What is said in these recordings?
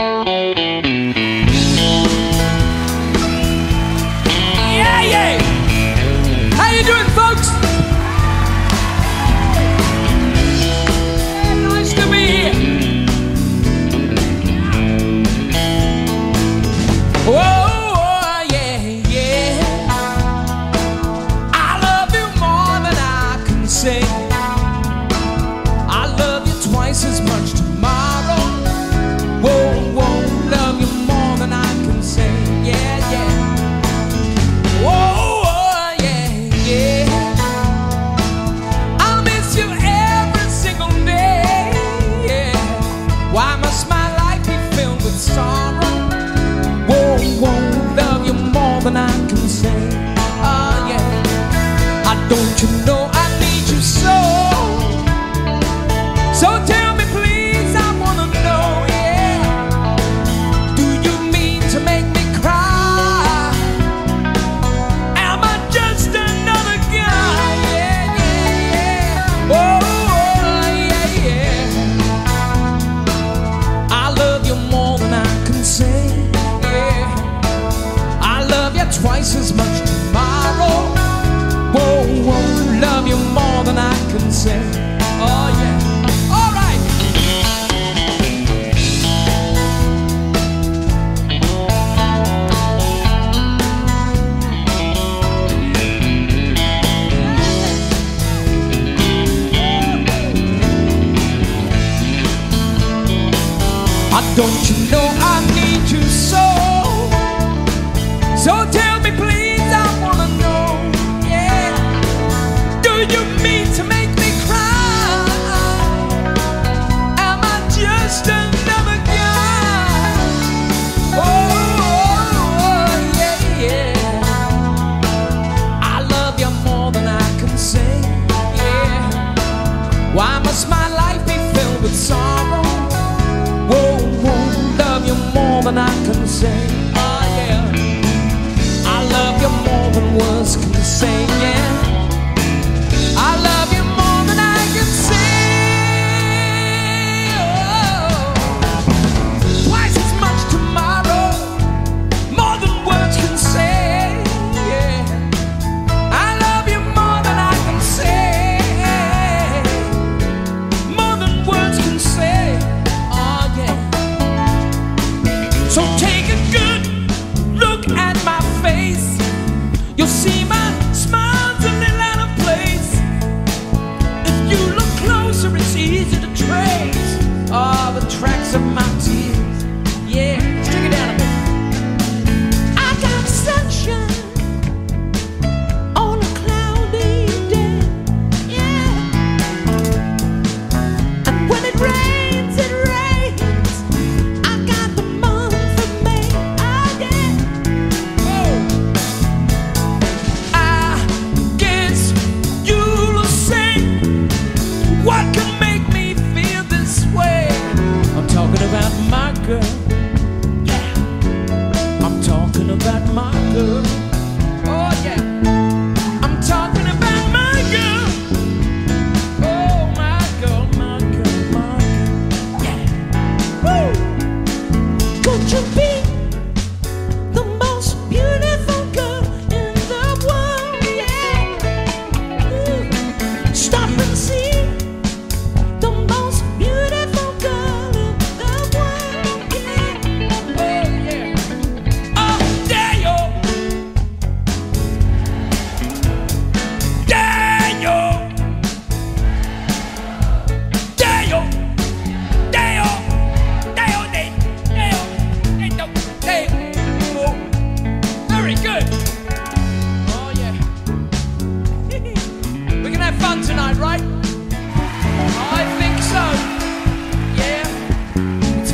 Don't you know I need you so? So tell me please, I wanna know, yeah. Do you mean to make me cry? Am I just another guy? Yeah, yeah, yeah. Oh, yeah, yeah. I love you more than I can say, yeah. I love you twice as much tomorrow. Whoa, whoa, love you more than I can say. Oh yeah, all right. Don't you know I need you so? So tell me please, I wanna know. You mean to make me cry? Am I just another guy? Oh, yeah, yeah. I love you more than I can say, yeah. Why must my life be filled with sorrow? Whoa, whoa, love you more than I can say, oh, yeah. I love you more than words can say, yeah.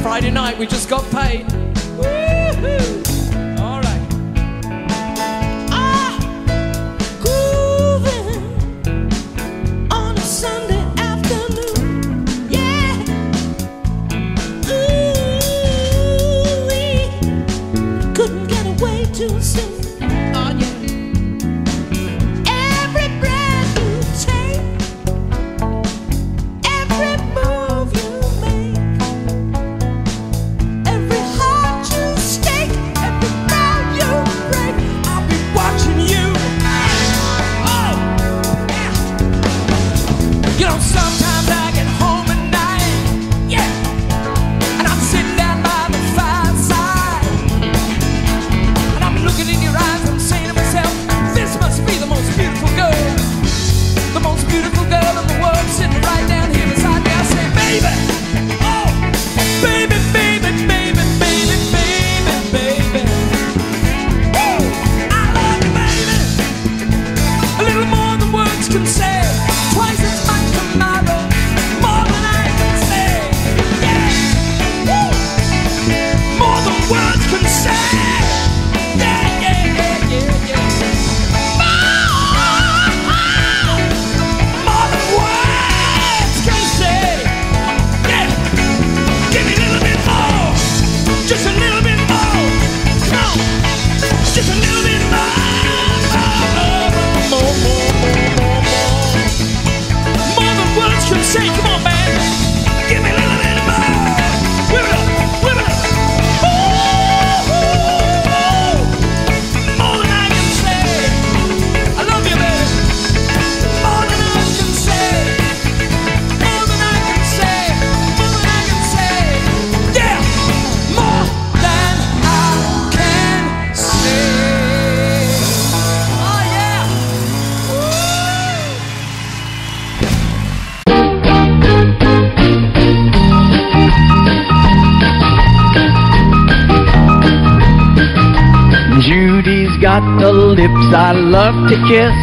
Friday night, we just got paid. Woo-hoo. All right. Grooving on a Sunday afternoon. Yeah. Ooh, we couldn't get away too soon. Oh, yeah. Every breath you take, every move you make, got the lips I love to kiss,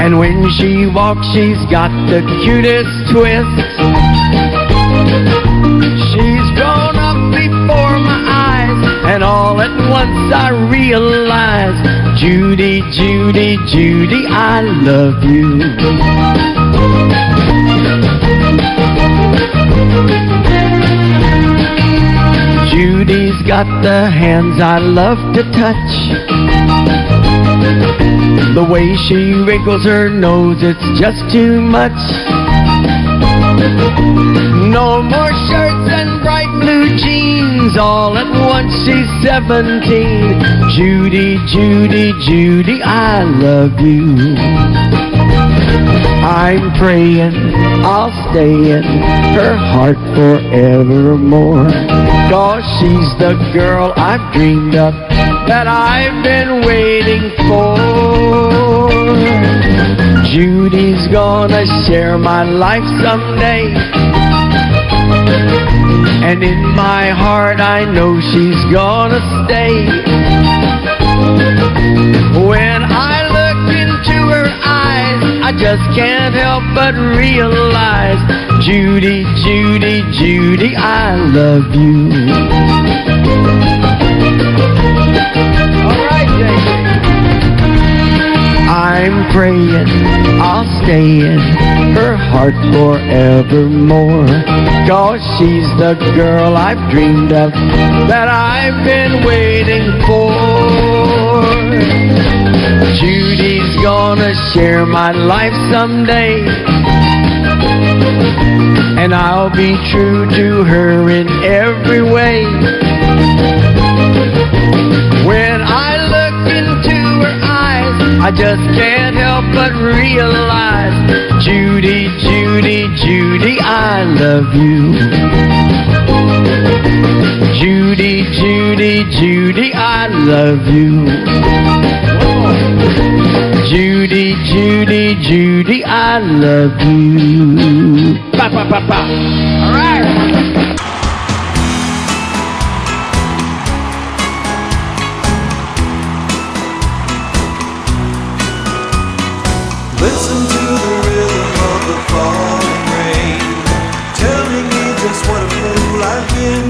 and when she walks she's got the cutest twist. She's grown up before my eyes, and all at once I realize, Judy, Judy, Judy, I love you. Judy's got the hands I love to touch, the way she wrinkles her nose, it's just too much. No more shirts and bright blue jeans, all at once she's 17. Judy, Judy, Judy, I love you. I'm praying I'll stay in her heart forevermore, 'cause she's the girl I've dreamed of, that I've been waiting for. Judy's gonna share my life someday, and in my heart I know she's gonna stay. When I look into her eyes, I just can't help but realize, Judy, Judy, Judy, I love you. All right, JJ. I'm praying I'll stay in her heart forevermore, 'cause she's the girl I've dreamed of, that I've been waiting for. Judy's gonna share my life someday, and I'll be true to her in every way. When I look into her eyes, I just can't help but realize, Judy, Judy, Judy, I love you. Judy, Judy, Judy, I love you. Judy, Judy, Judy, I love you. Pa, pa, pa, pa. All right. Listen to the rhythm of the falling rain, telling me just what a fool I've been.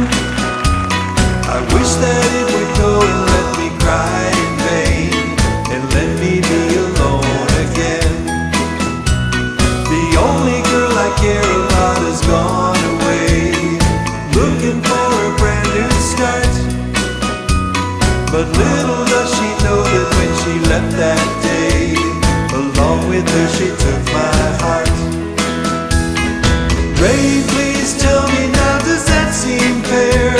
I wish that it would go and let me cry in vain, and let me be alone again. The only girl I care about has gone away, looking for a brand new start. But little does she know that when she left that day, along with her she took my heart. Ray, please tell me now, does that seem fair,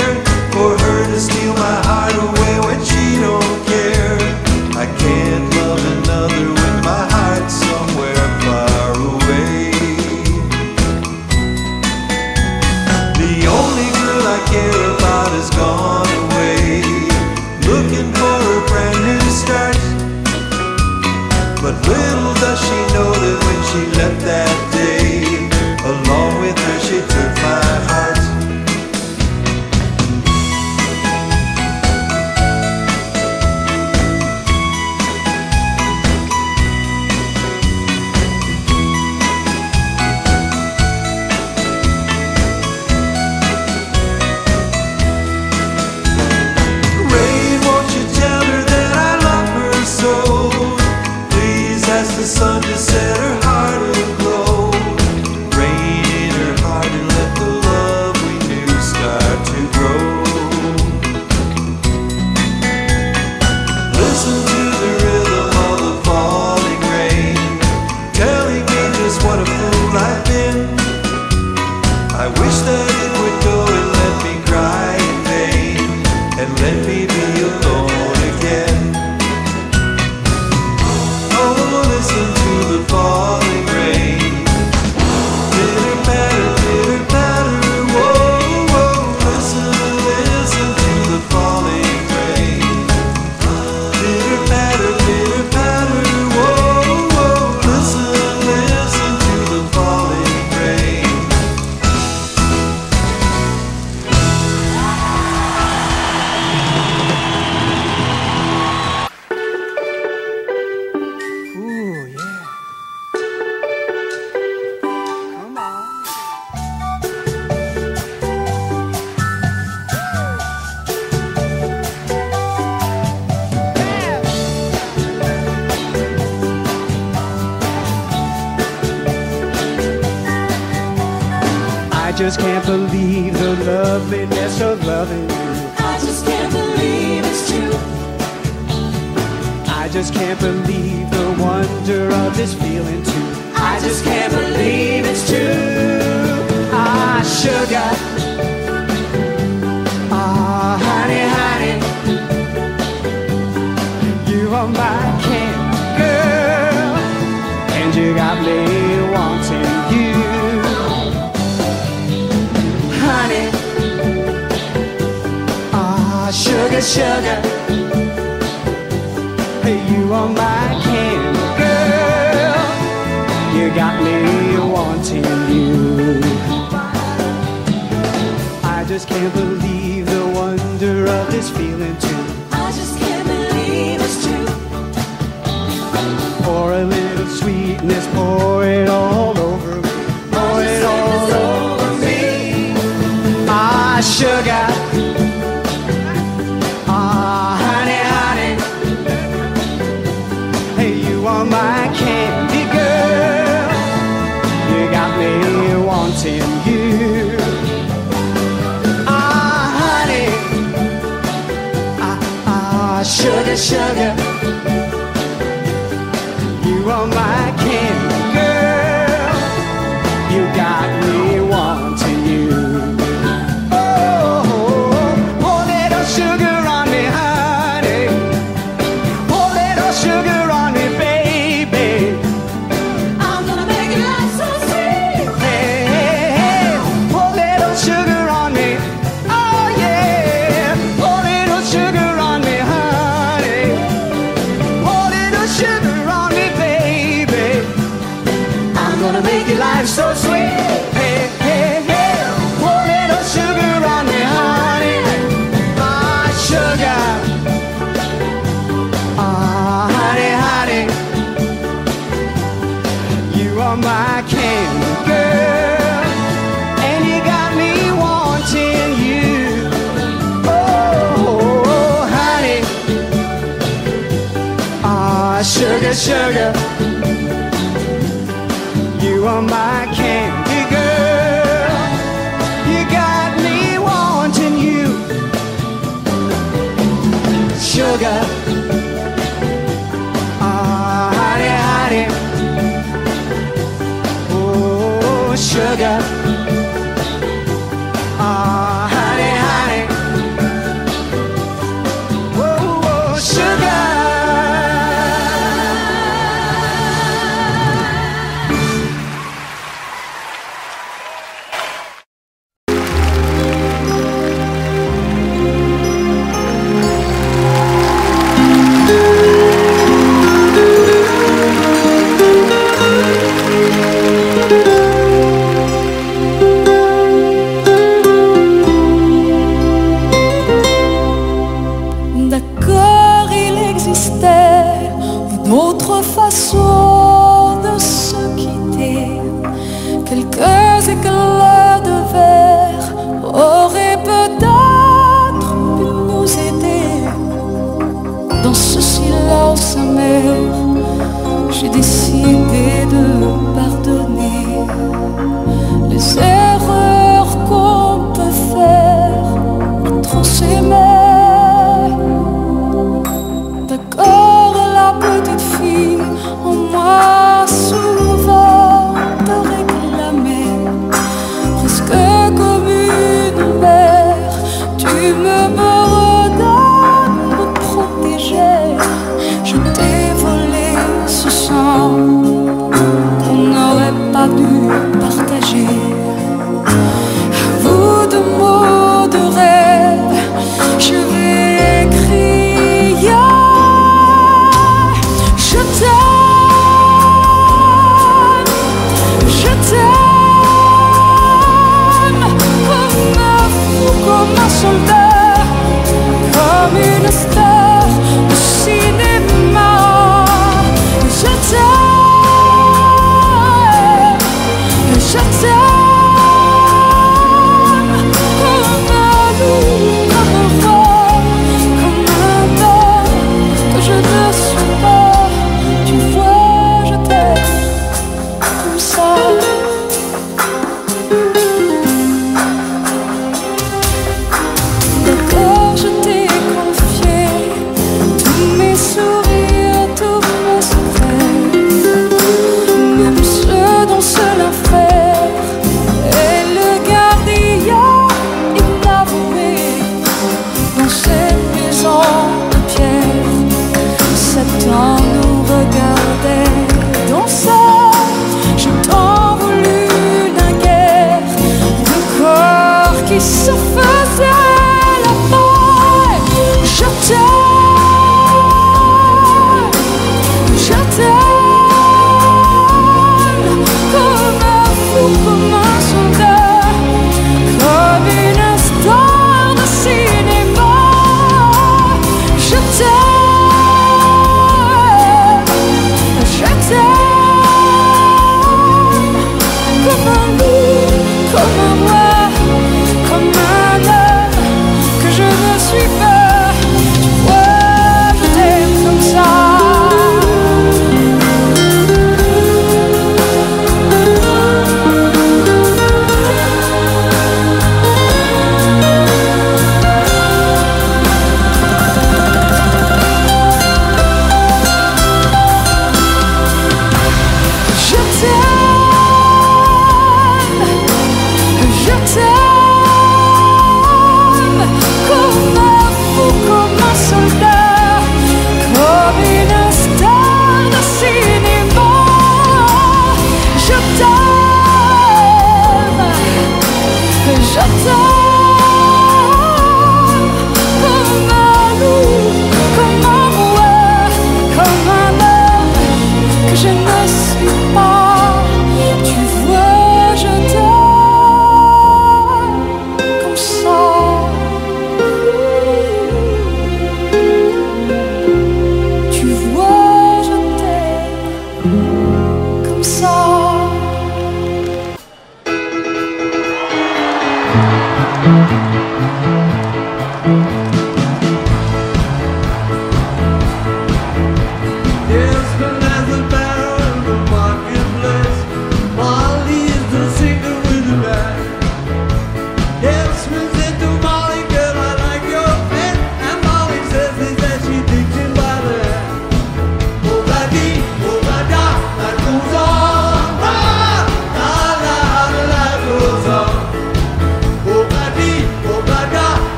for her to steal my heart away when she don't care? I can't love another with my heart somewhere far away. The only girl I care about has gone away, looking for a brand new start. But little does she know that when she left that day, along with her she took my heart. just can't believe the loveliness of loving you. I just can't believe it's true. I just can't believe the wonder of this feeling too. I just can't believe it's true. Ah, sugar. Ah, honey, honey. You are my candy girl, and you got me wanting you. Honey, ah, sugar, sugar. Hey, you are my candy girl, you got me wanting you. I just can't believe the wonder of this feeling too. I just can't believe it's true. Pour a little sweetness, pour it all over me, pour it all over me. Ah, sugar. Ah, honey, honey. Hey, you are my candy girl, you got me wanting you. Sugar, sugar, you are my candy girl, you got me wanting you. Oh, pour little sugar on me, honey, pour little sugar on me, baby, I'm gonna make it like so sweet. Hey, hey, hey, pour little sugar on me, oh yeah, pour little sugar on me, honey. Gonna make your life so sweet. Hey, hey, hey. Pour a little sugar on me, honey. Ah, sugar. Ah, honey, honey. You are my candy girl, and you got me wanting you. Oh, honey. Ah, sugar, sugar. You are my candy girl, you got me wanting you. Sugar, ah, honey, honey. Oh, sugar, ah, honey, honey. Oh, sugar. Comme un soldat. se faisait la folle. Je t'aime comme un fou, comme un chanteur, comme une star de cinéma. Je t'aime, je t'aime comme un bout, comme un bois.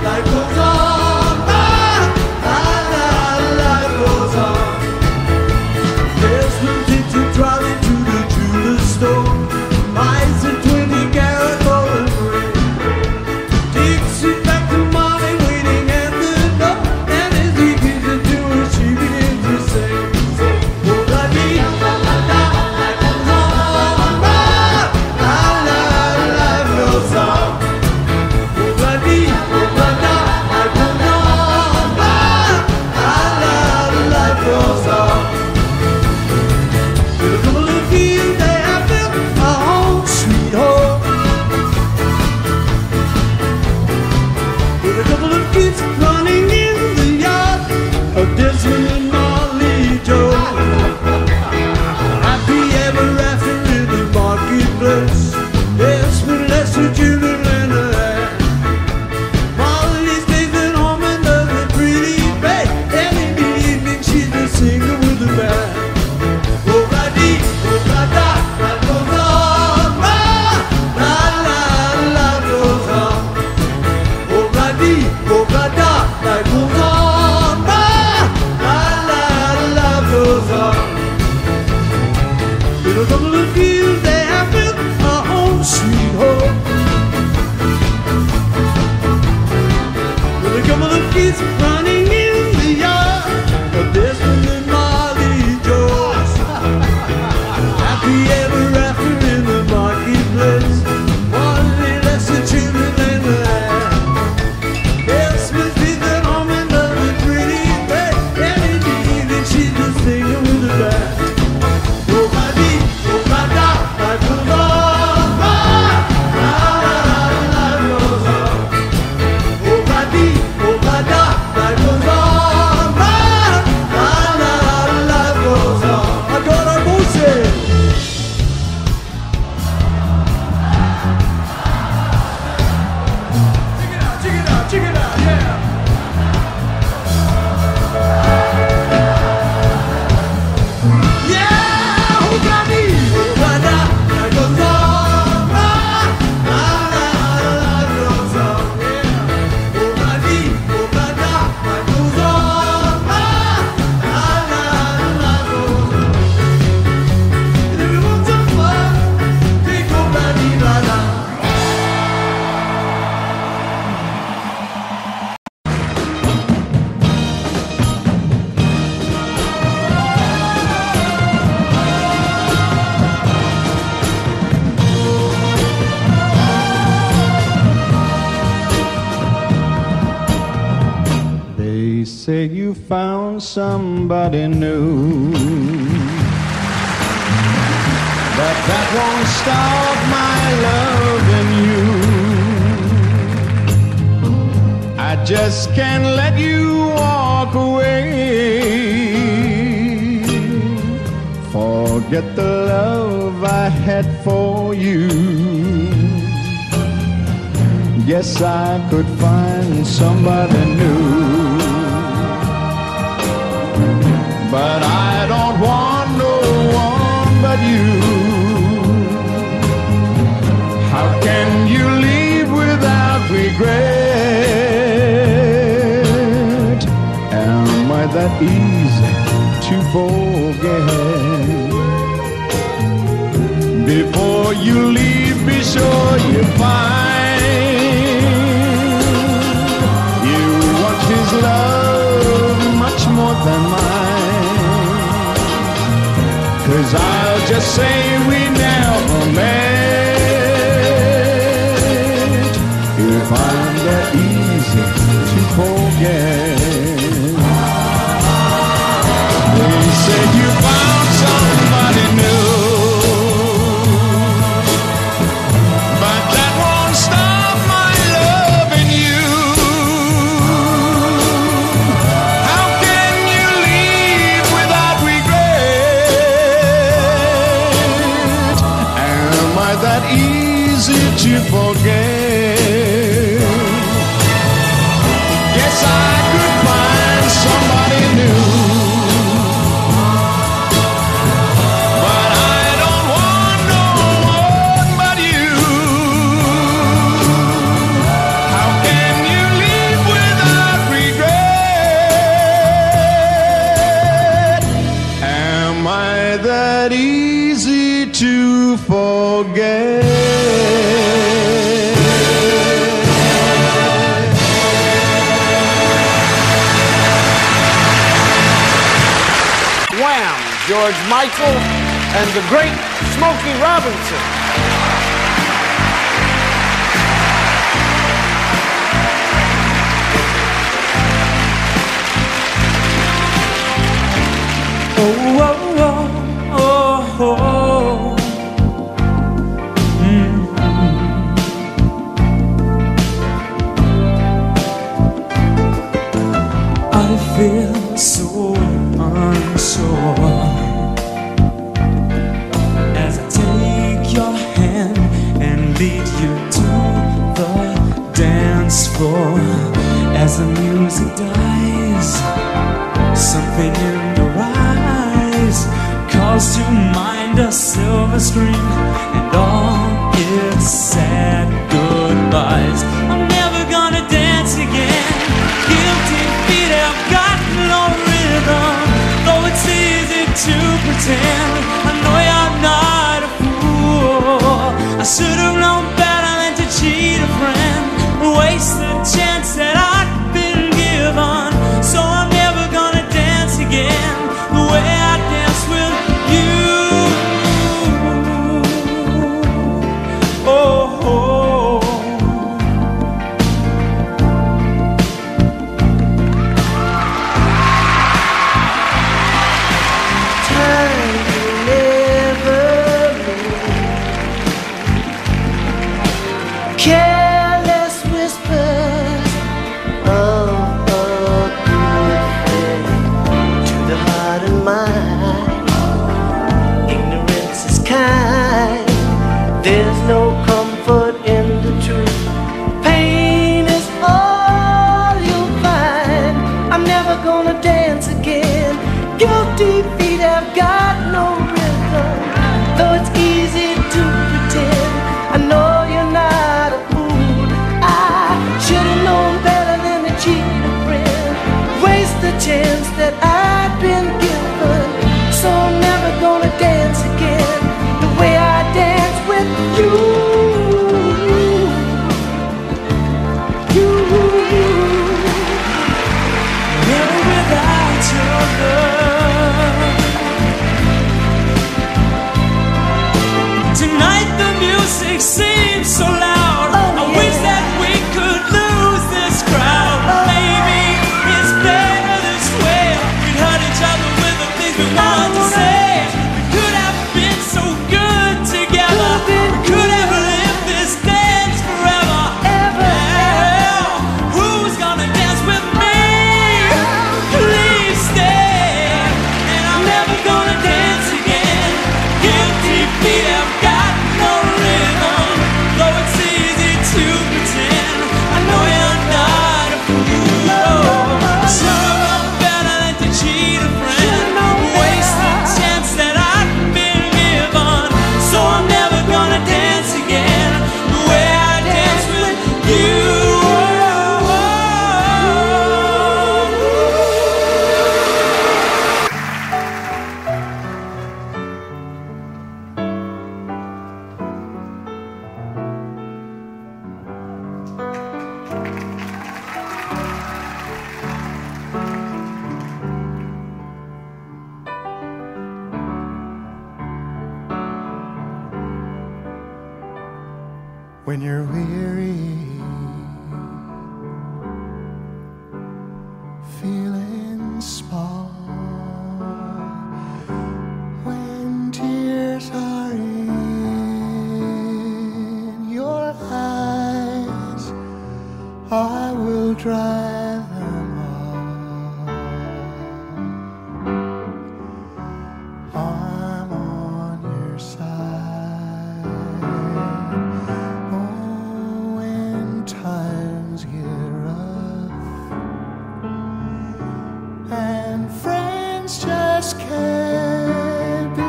That goes on. say you found somebody new, but that won't stop my loving you. I just can't let you walk away. Forget the love I had for you. Yes, I could find somebody new, but I don't want no one but you. How can you leave without regret? Am I that easy to forget? Before you leave, be sure you find love much more than mine, 'cause I'll just say we never met if I'm that easy to forget. They said you found somebody new, but that won't stop my loving you. That easy to forget. Yes, I could find somebody new, but I don't want no one but you. How can you live without regret? Am I that easy to forget? Wham! George Michael and the great Smokey Robinson. Oh, oh, oh, oh, oh. I feel so unsure as I take your hand and lead you to the dance floor. As the music dies, something in your eyes calls to mind a silver screen and all its sad goodbyes. I'm never gonna dance again. Guilty feet have got no rhythm, though it's easy to pretend. I know I'm not a fool, I should have known better than to cheat a friend, waste the chance that I'd been given. So I'm never gonna dance again the way I danced with you. That we could lose this crowd. Maybe it's better when you're weary, feeling small, when tears are in your eyes, I will dry them all. I'm on your side. Oh, when times get rough and friends just can't be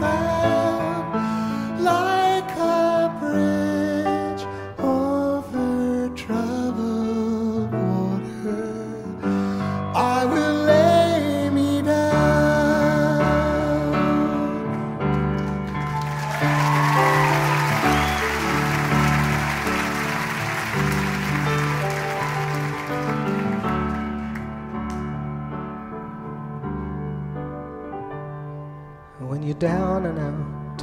found, like a bridge over troubled water, I will lay me down. When you're down and out,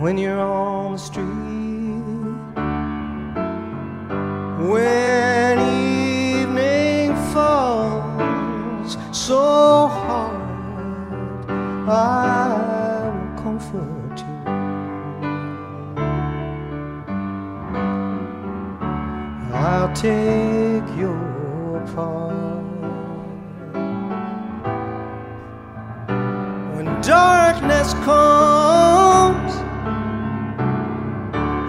when you're on the street, when evening falls so hard, I will comfort you. I'll take your part. Darkness comes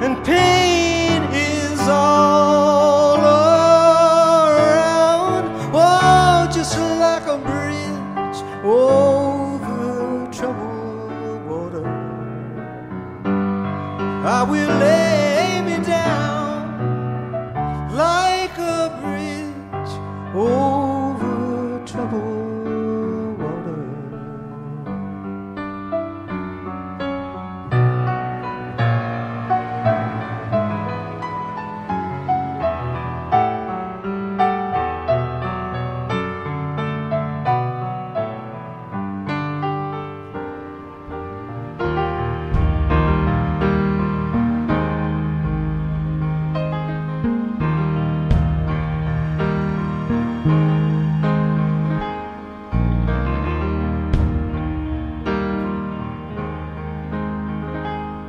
and pain is all around. Oh, just like a bridge over troubled water, I will lay me down like a bridge over troubled water.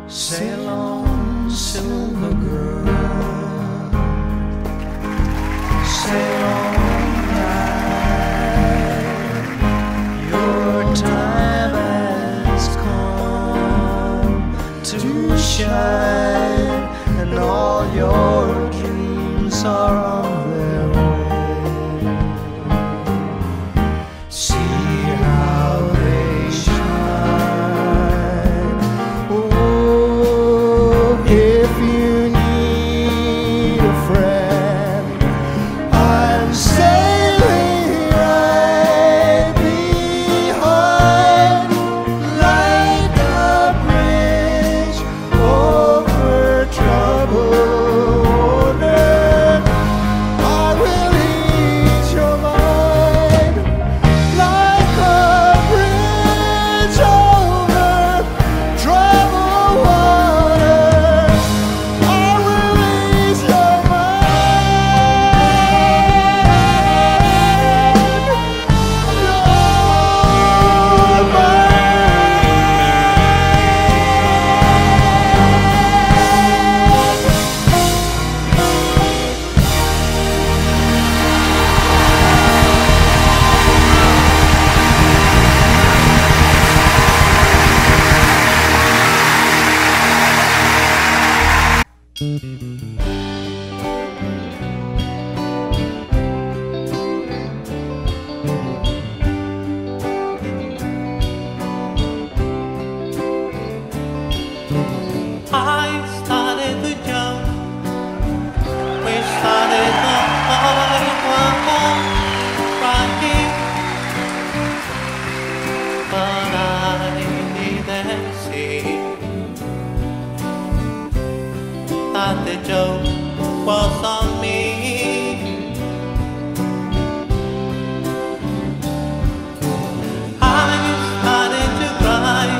Sail on, silver girl, sail on high. Your time has come to shine, and all your dreams are on their way. See that the joke was on me. I started to cry.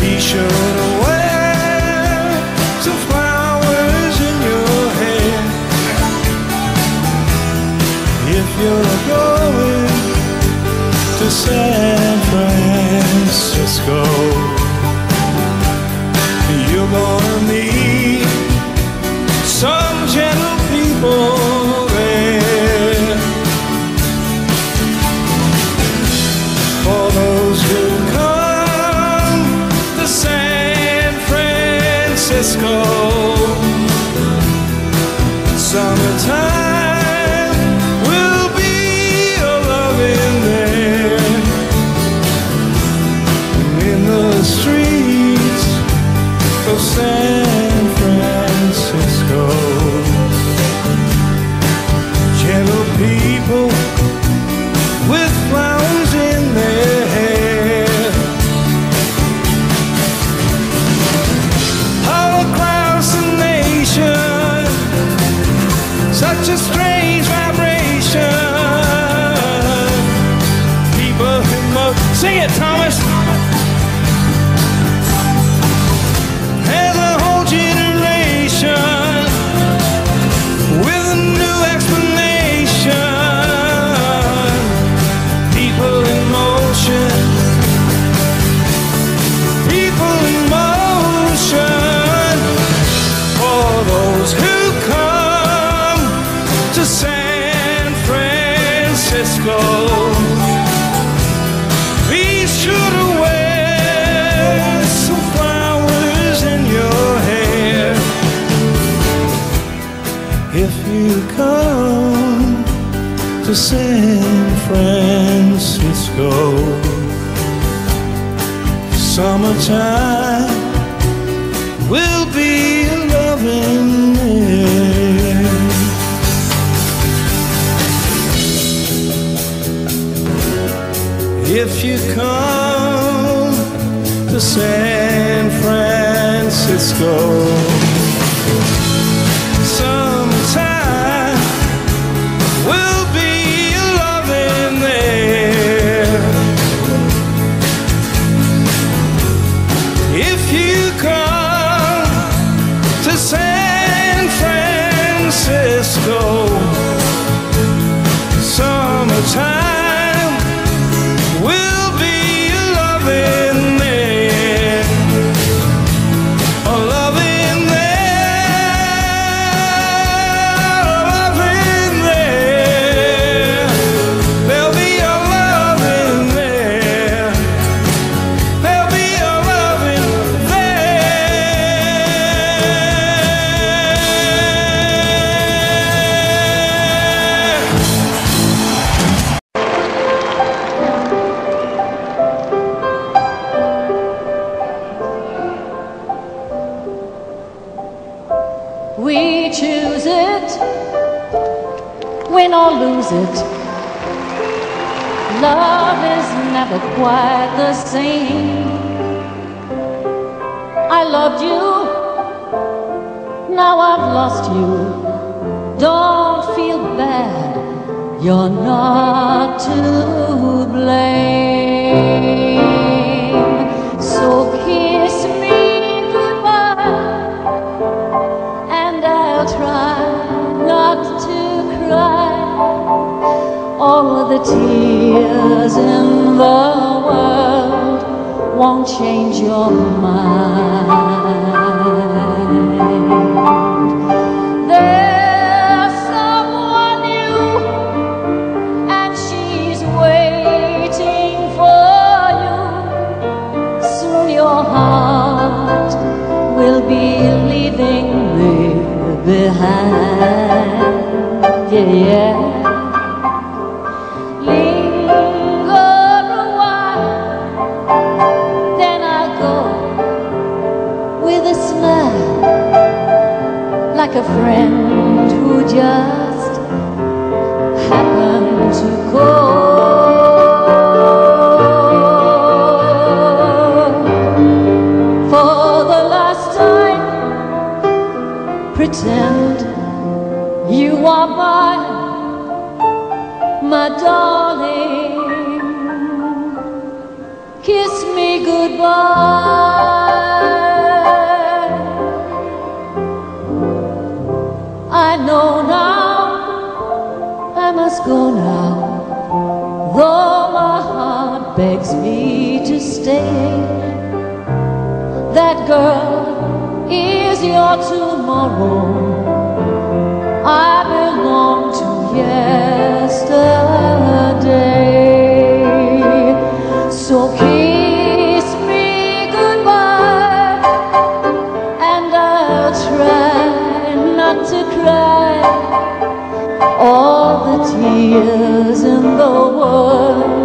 Be sure to wear some flowers in your hair. to San Francisco. You're gonna meet some gentle people there. For those who come to San Francisco, summertime San Francisco, gentle people with flowers in their hair, all across the nation, such a strange vibration. People who love, sing it, Thomas. Be sure to wear some flowers in your hair if you come to San Francisco. Summertime will be loving there. If you come to San Francisco, sometime we'll be loving there. If you come to San Francisco, summertime it. Love is never quite the same. I loved you, now I've lost you. Don't feel bad, you're not to blame. So kiss me goodbye, and I'll try not to cry. All the tears in the world won't change your mind. There's someone new, and she's waiting for you. Soon your heart will be leaving me behind. Yeah, yeah. Like a friend who just happened to call. For the last time, pretend you are mine, my darling. Kiss me goodbye. No, now I must go now, though my heart begs me to stay. That girl is your tomorrow. I belong to yesterday. So kiss me goodbye, and I'll try not to cry. All the tears in the world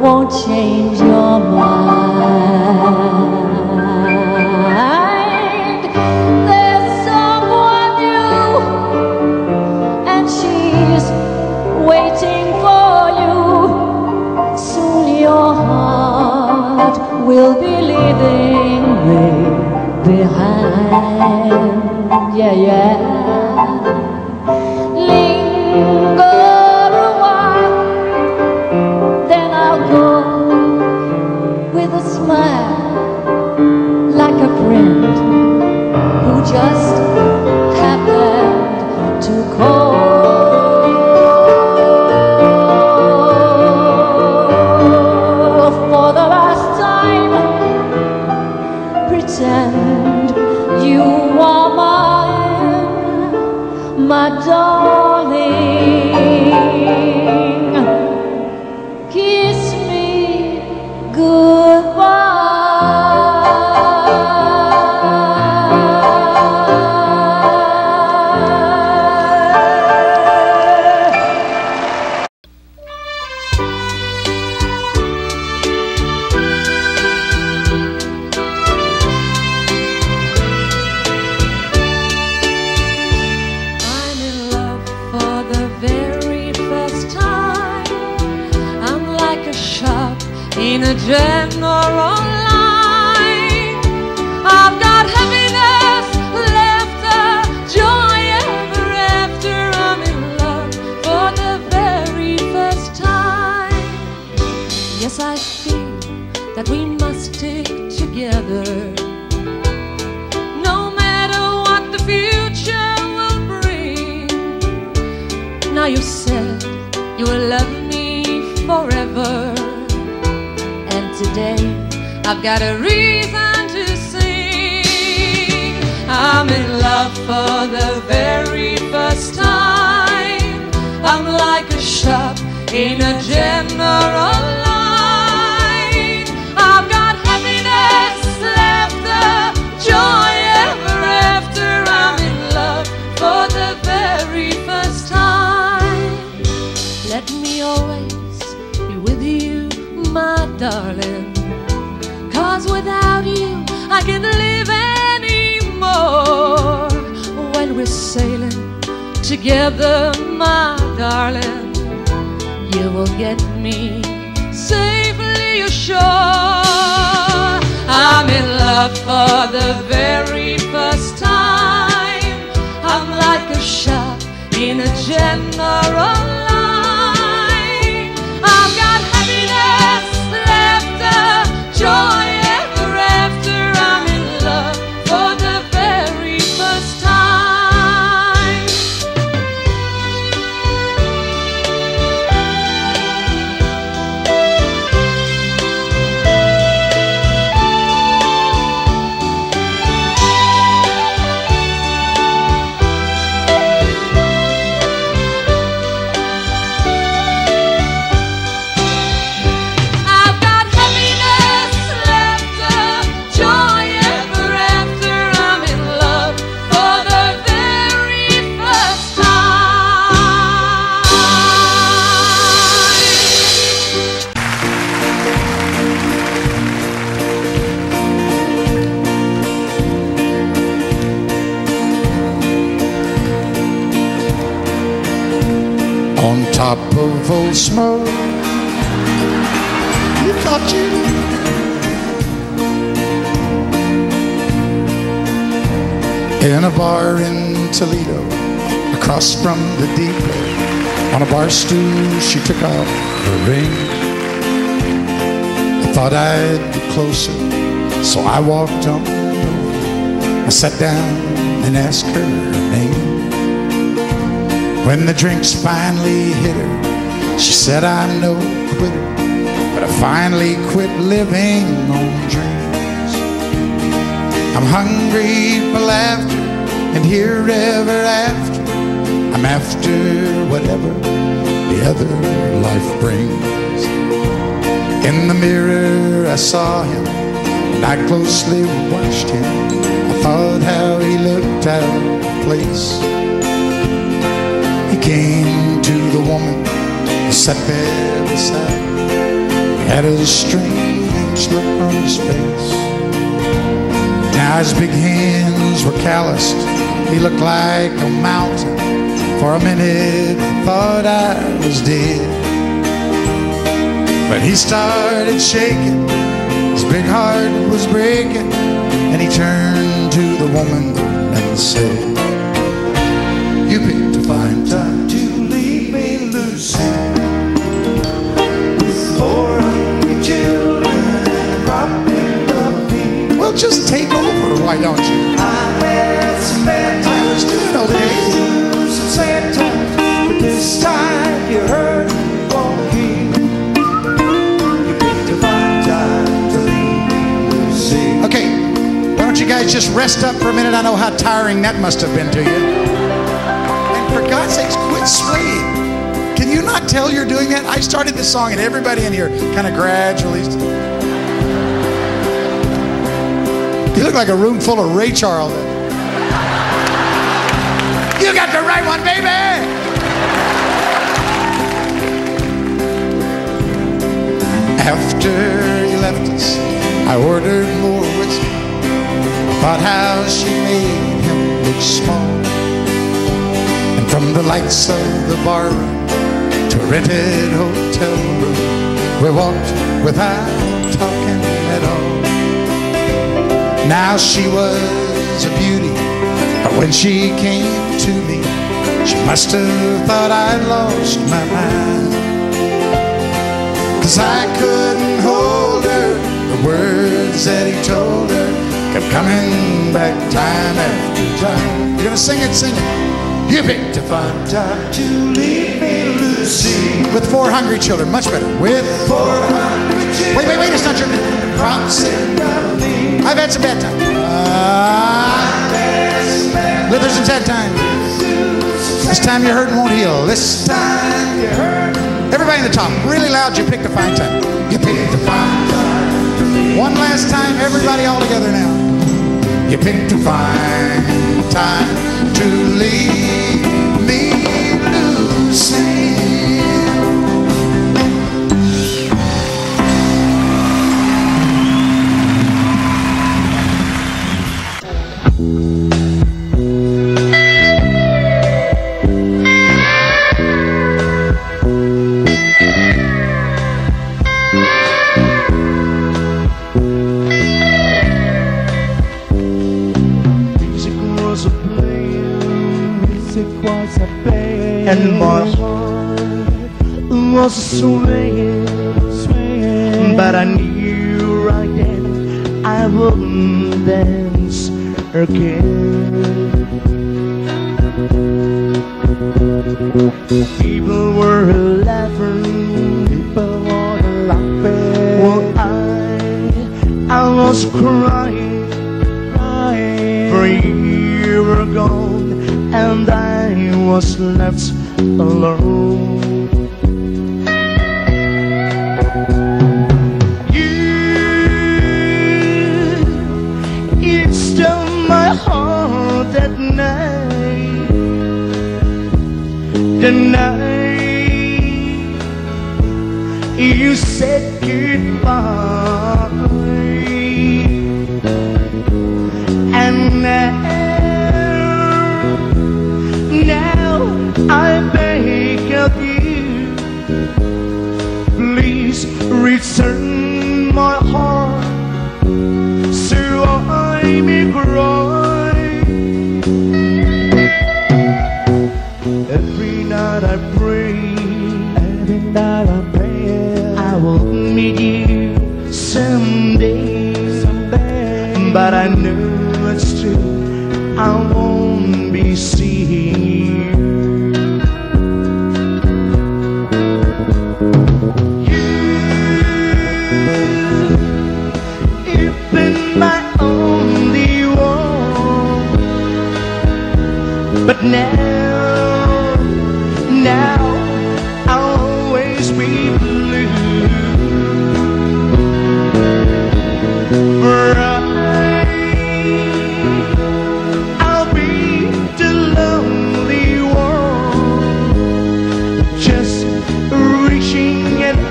won't change your mind. There's someone new, and she's waiting for you. Soon your heart will be leaving me behind. Yeah, yeah. Linger like a friend who just happened to call. For the last time, pretend you are mine, my darling. Kiss me goodbye. In a general line, I've got happiness, laughter, joy ever after. I'm in love for the very first time. Yes, I feel that we must stick together, no matter what the future will bring. Now you said you will love me forever. Today, I've got a reason to sing. I'm in love for the very first time. I'm like a shop in a general line. I've got happiness, laughter, joy ever after. I'm in love for the very first time. Let me always be with you, my darling, 'cause without you I can't live anymore. When we're sailing together, my darling, you will get me safely ashore. I'm in love for the very first time. I'm like a shot in a general line. I've got happiness, laughter, joy ever after. I'm in love for the very first time. I've got happiness, laughter, joy ever after. I'm in love for the very first time. On top of Old Smoke, you thought you knew. In a bar in Toledo, across from the depot, on a bar stool she took out her ring. I thought I'd be closer, so I walked on over. I sat down and asked her her name. When the drinks finally hit her, she said, "I'm no quitter. but I finally quit living on dreams. I'm hungry for laughter and herever after. I'm after whatever the other life brings. In the mirror I saw him and I closely watched him. I thought how he looked out of place. He came to the woman who sat there beside him. Had a strange look on his face. Now his big hands were calloused. He looked like a mountain. For a minute I thought I was dead. But he started shaking. His big heart was breaking. And he turned to the woman and said, "You picked a fine time to leave me loose. Well, just take over, why don't you? I was doing okay. Sad times, but this time you hurt me, won't heal. You picked a fine time to leave me loosey." Okay, why don't you guys just rest up for a minute? I know how tiring that must have been to you. And for God's sakes, quit swaying. Can you not tell you're doing that? I started this song and everybody in here kind of gradually. You look like a room full of Ray Charles. You got the right one, baby! After he left us, I ordered more whiskey. Thought how she made him look small. And from the lights of the bar to a rented hotel room, we walked without talking at all. Now she was a beauty, but when she came to me, she must have thought I'd lost my mind. 'Cause I couldn't hold her. The words that he told her kept coming back time after time. You're gonna sing it, sing it. You picked a fine time to leave me, Lucy. With four hungry children, much better. With 400 children. Wait, it's not your promising me. I've had some bad times. There's some sad times. This time you're hurting won't heal. This time you're hurting. Everybody in the top, really loud, you picked a fine time. You picked a fine time. One last time, everybody all together now. You picked a fine time to leave me loosey. And my heart was swaying, but I knew right then I wouldn't dance again. People were laughing, people were laughing. Well, I was crying, for you were gone, and I was left alone. You stole my heart that night, the night you said goodbye. And now I beg of you, please return my heart, so I may cry. Every night I pray, every night I pray, I will meet you someday, someday. But I know it's true, I won't be seeing you.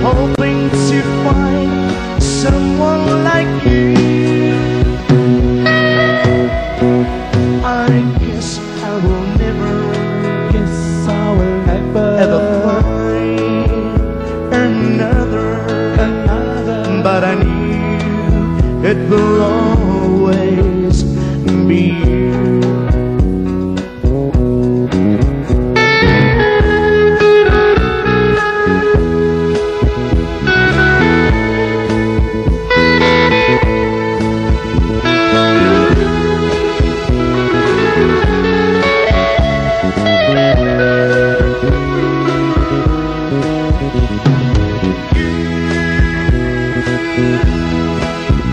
hoping to find someone like you. I guess I will never, guess I will never ever find another, but I knew it will always be you.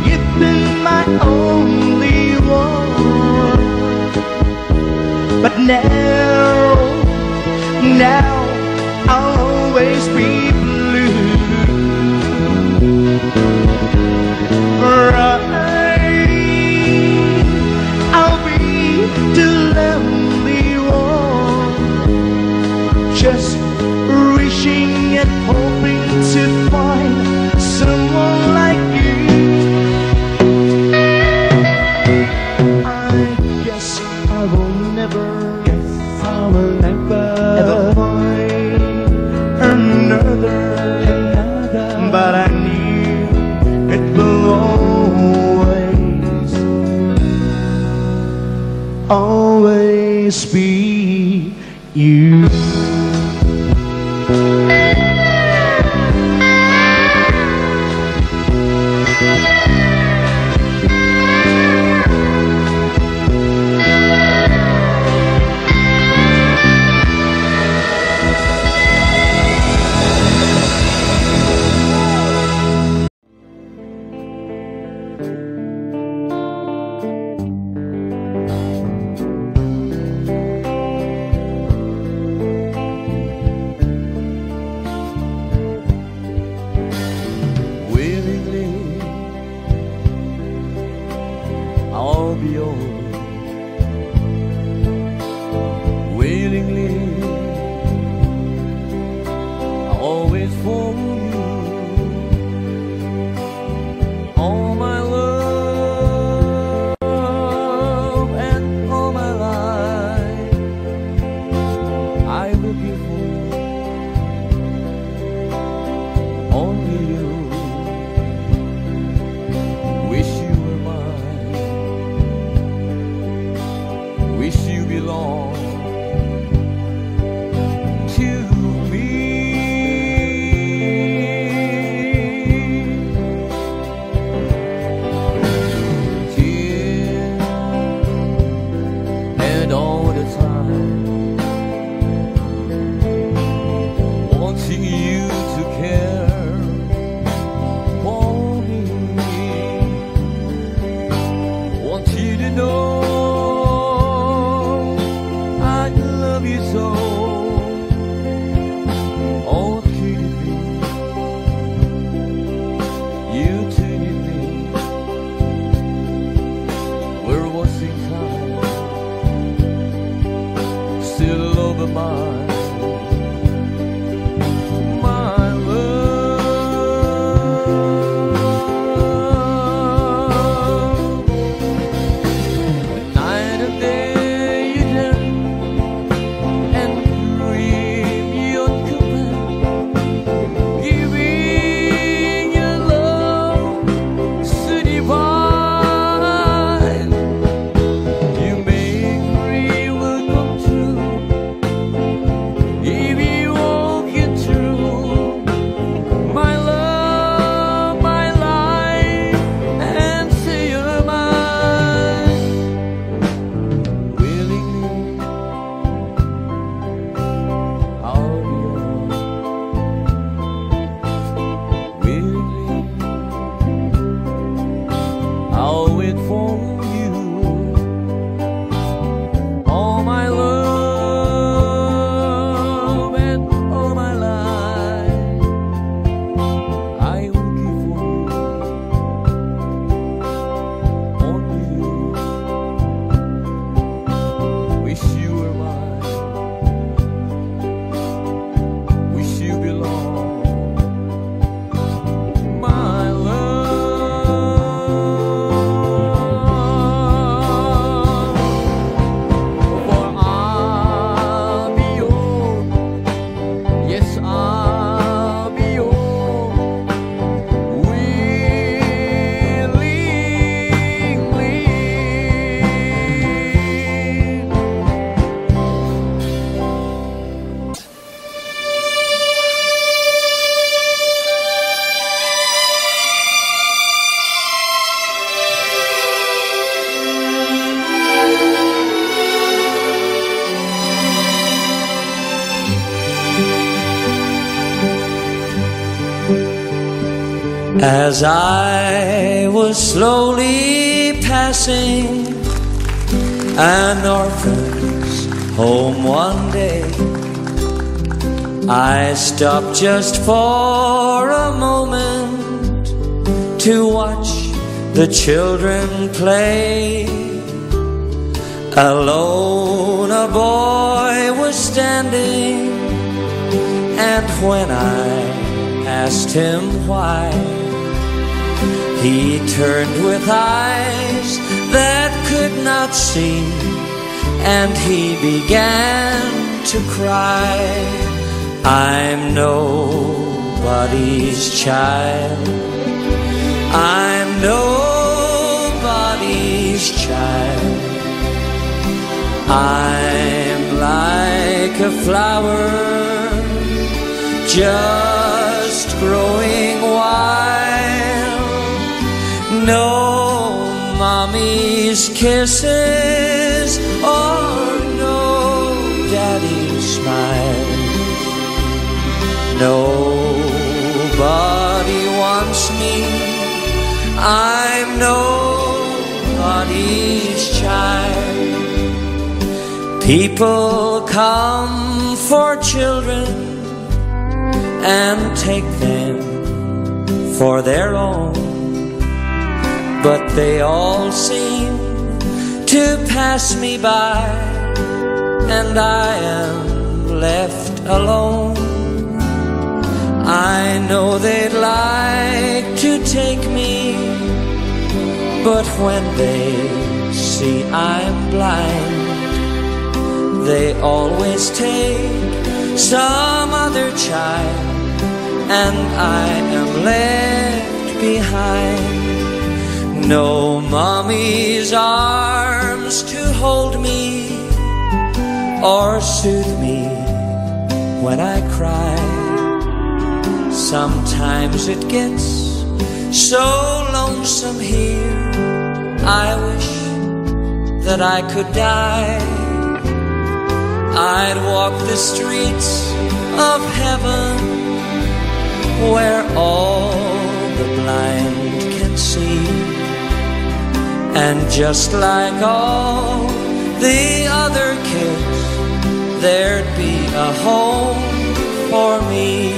You've been my only one, but now I'll always be blue. Right, I'll be the lonely one, just reaching and hoping to find someone like you. I guess I will never, guess I will never ever find another, but I knew it will always be you. All the time As I was slowly passing an orphan's home one day, I stopped just for a moment to watch the children play. Alone a boy was standing, and when I asked him why, he turned with eyes that could not see, and he began to cry. I'm nobody's child, I'm nobody's child. I'm like a flower just growing wild. No mommy's kisses or no daddy's smile. Nobody wants me, I'm nobody's child. People come for children and take them for their own, but they all seem to pass me by, and I am left alone. I know they'd like to take me, but when they see I'm blind, they always take some other child, and I am left behind. No mommy's arms to hold me or soothe me when I cry. Sometimes it gets so lonesome here, I wish that I could die. I'd walk the streets of heaven where all the blind can see, and just like all the other kids, there'd be a home for me.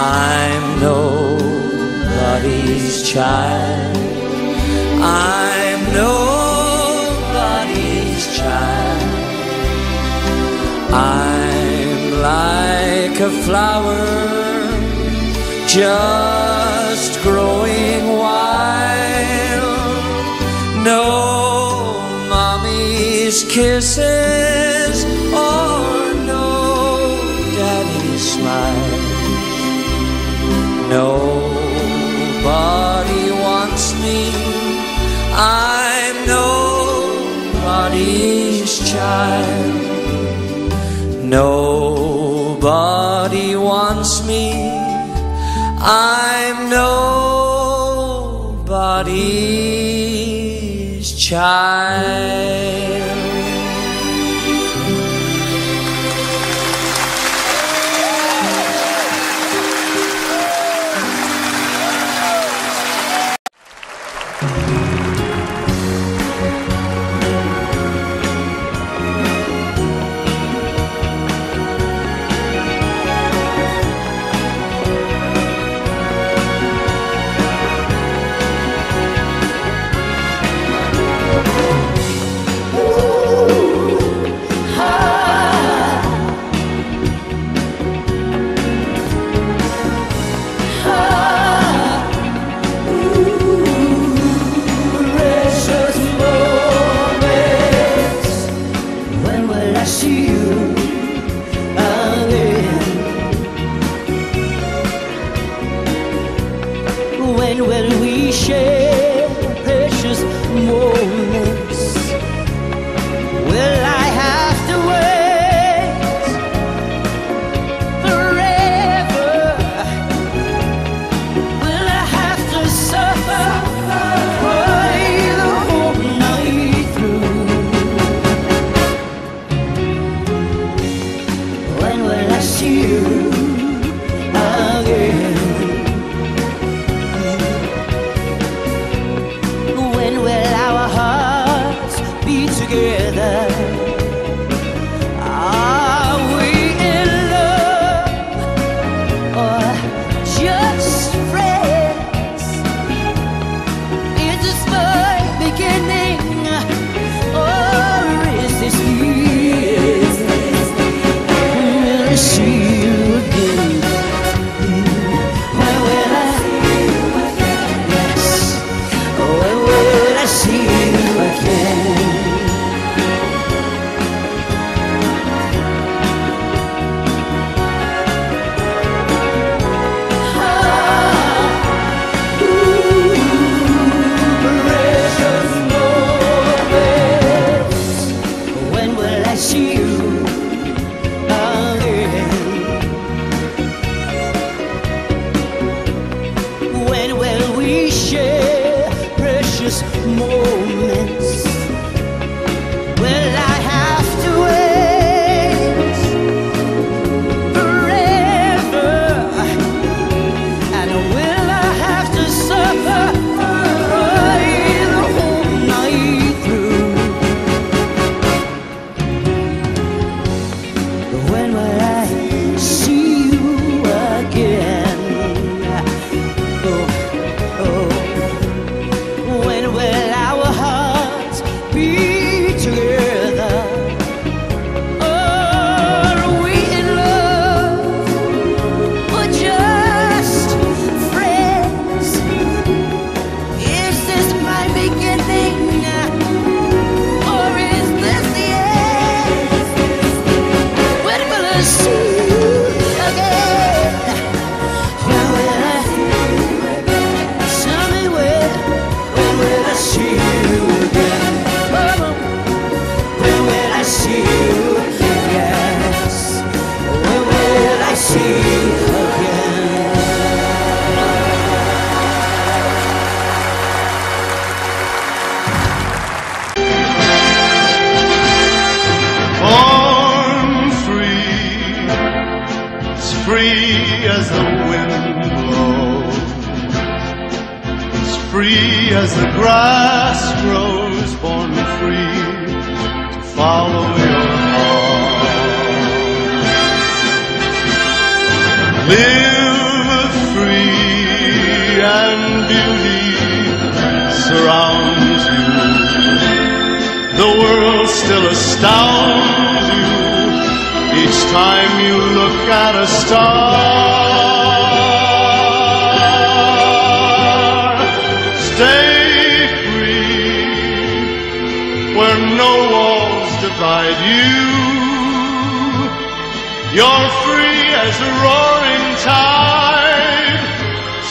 I'm nobody's child, I'm nobody's child. I'm like a flower just growing wild. No mommy's kisses or no daddy's smile. Nobody wants me, I'm nobody's child. Nobody wants me, I'm nobody's child. When will I see you again? see you again. When will I see you again? Yes, when will I see you again? Oh, ooh, precious moments. When will I see you? Share precious moments. Will I have to wait forever? And will I have to suffer the whole night through? When will I see you again? As the wind blows, it's free as the grass grows, born free to follow your heart. Live free and beauty surrounds you. The world still astounds you each time you look at a star. You're free as a roaring tide,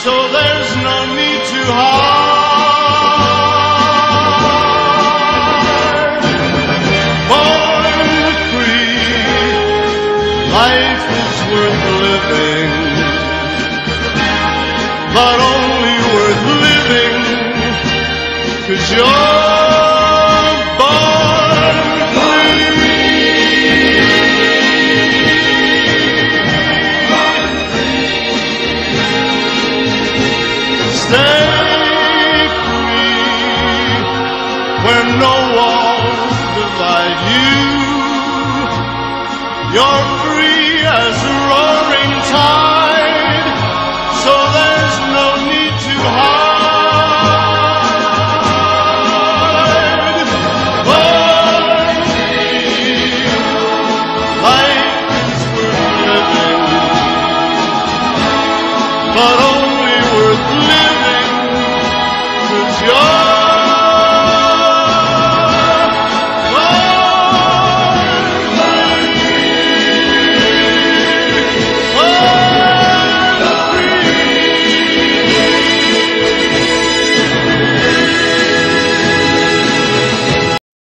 so there's no need to hide. Born free, life is worth living, but only worth living 'cause you're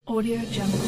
Audio Jungle.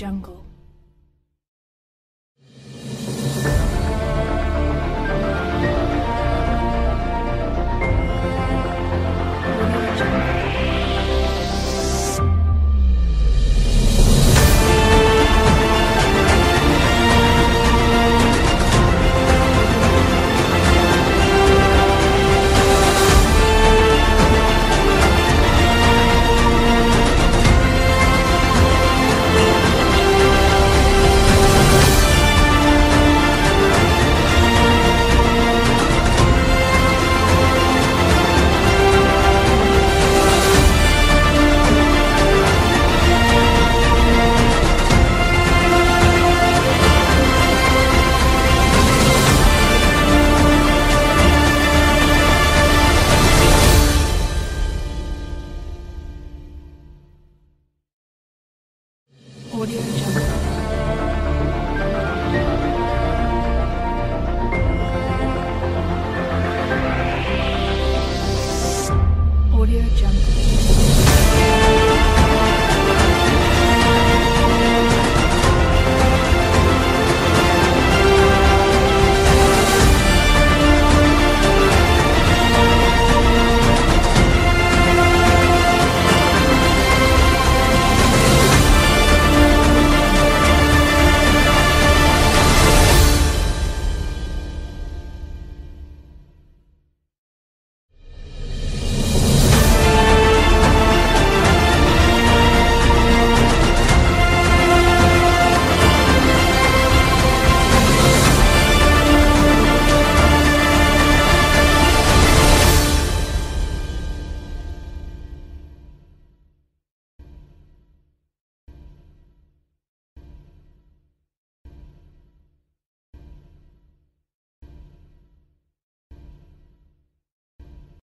jungle.